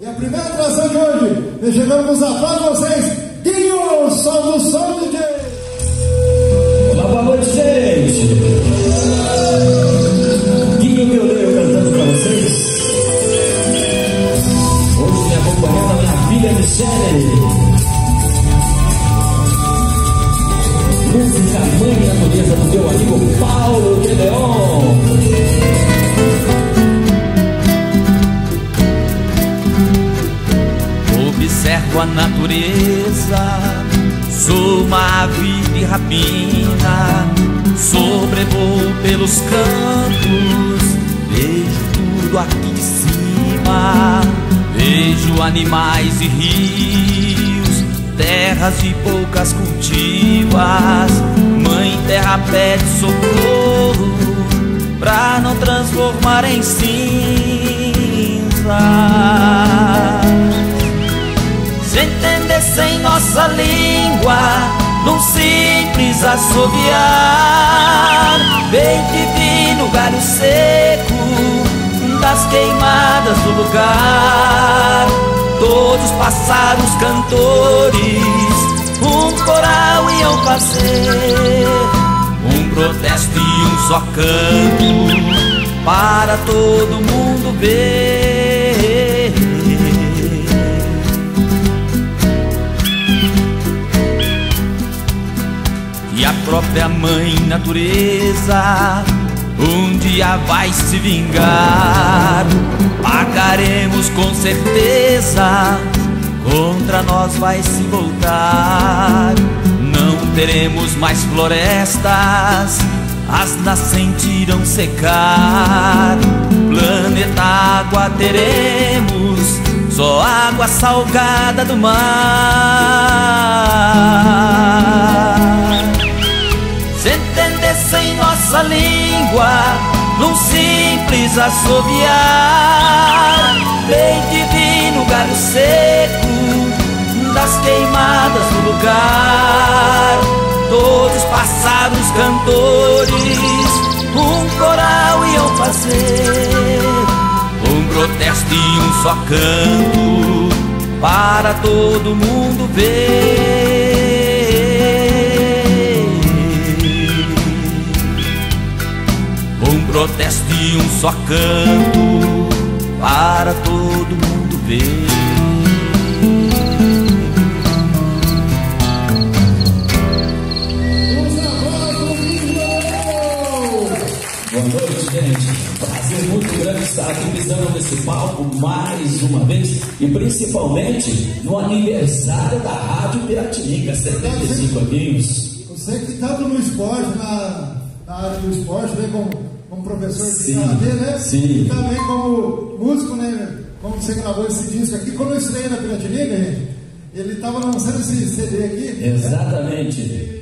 E a primeira atração de hoje, deixamos atrás de vocês, Guinho, salve o som, DJ! Olá, boa noite, gente! Guinho, meu Deus, cantando pra vocês. Hoje me acompanhando a minha filha de Xenei. Música, mãe e natureza do meu amigo Paulo Gedeon. Observo a natureza, sou uma ave de rapina, sobrevoo pelos cantos, vejo tudo aqui de cima, vejo animais e rios, terras e poucas cultivas. Mãe terra pede socorro pra não transformar em cinza. Entender sem nossa língua, num simples assobiar, bem divino galho seco das queimadas do lugar. Todos passados cantores, um coral iam fazer um protesto e um só canto para todo mundo ver. A própria mãe natureza um dia vai se vingar. Pagaremos com certeza, contra nós vai se voltar. Não teremos mais florestas, as nascentes irão secar. Planeta água teremos, só água salgada do mar. Se entendesse em nossa língua, num simples assobiar, bem divino galho seco das queimadas do lugar. Todos passados cantores, um coral iam fazer um protesto e um só canto para todo mundo ver. Protesto de um só canto para todo mundo ver. Boa noite, gente. Prazer muito grande estar aqui pisando nesse palco mais uma vez e principalmente no aniversário da Rádio Piratininga, 75 aninhos. Você que está no esporte, na área do esporte, vem como professor de Xenei, né? Sim. E também como músico, né? Como você gravou esse disco aqui. Quando eu estudei na Piratininga, ele estava lançando esse CD aqui. Exatamente. Né?